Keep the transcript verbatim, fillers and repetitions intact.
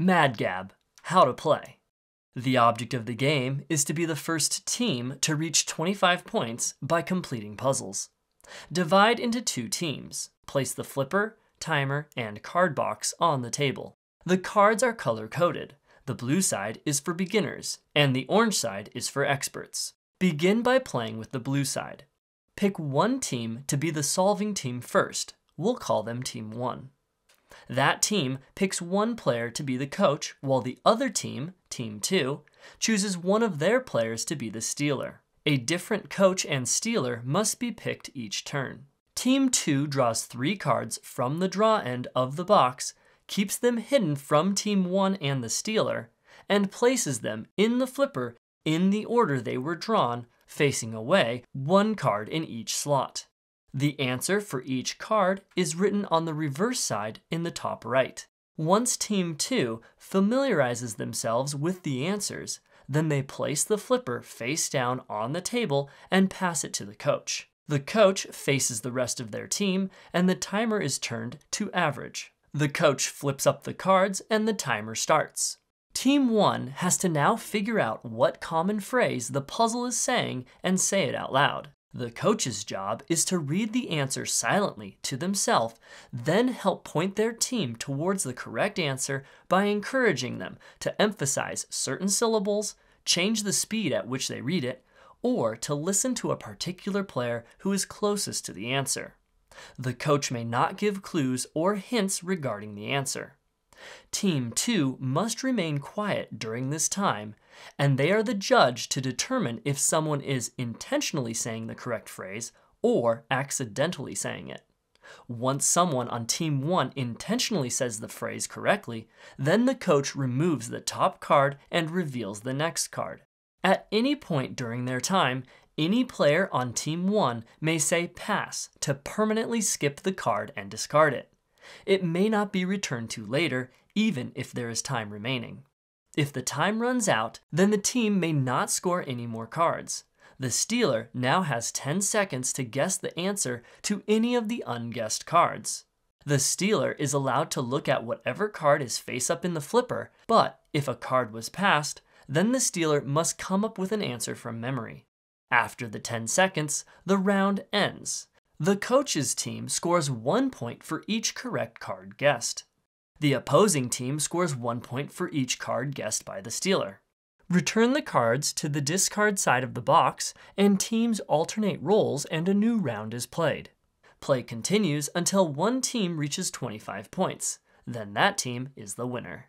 Mad Gab, how to play. The object of the game is to be the first team to reach twenty-five points by completing puzzles. Divide into two teams. Place the flipper, timer, and card box on the table. The cards are color-coded. The blue side is for beginners, and the orange side is for experts. Begin by playing with the blue side. Pick one team to be the solving team first. We'll call them Team one. That team picks one player to be the coach, while the other team, Team two, chooses one of their players to be the stealer. A different coach and stealer must be picked each turn. Team two draws three cards from the draw end of the box, keeps them hidden from Team one and the stealer, and places them in the flipper in the order they were drawn, facing away, one card in each slot. The answer for each card is written on the reverse side in the top right. Once Team two familiarizes themselves with the answers, then they place the flipper face down on the table and pass it to the coach. The coach faces the rest of their team, and the timer is turned to average. The coach flips up the cards and the timer starts. Team one has to now figure out what common phrase the puzzle is saying and say it out loud. The coach's job is to read the answer silently to themselves, then help point their team towards the correct answer by encouraging them to emphasize certain syllables, change the speed at which they read it, or to listen to a particular player who is closest to the answer. The coach may not give clues or hints regarding the answer. Team two must remain quiet during this time, and they are the judge to determine if someone is intentionally saying the correct phrase or accidentally saying it. Once someone on Team one intentionally says the phrase correctly, then the coach removes the top card and reveals the next card. At any point during their time, any player on Team one may say pass to permanently skip the card and discard it. It may not be returned to later, even if there is time remaining. If the time runs out, then the team may not score any more cards. The stealer now has ten seconds to guess the answer to any of the unguessed cards. The stealer is allowed to look at whatever card is face up in the flipper, but if a card was passed, then the stealer must come up with an answer from memory. After the ten seconds, the round ends. The coach's team scores one point for each correct card guessed. The opposing team scores one point for each card guessed by the stealer. Return the cards to the discard side of the box, and teams alternate roles and a new round is played. Play continues until one team reaches twenty-five points. Then that team is the winner.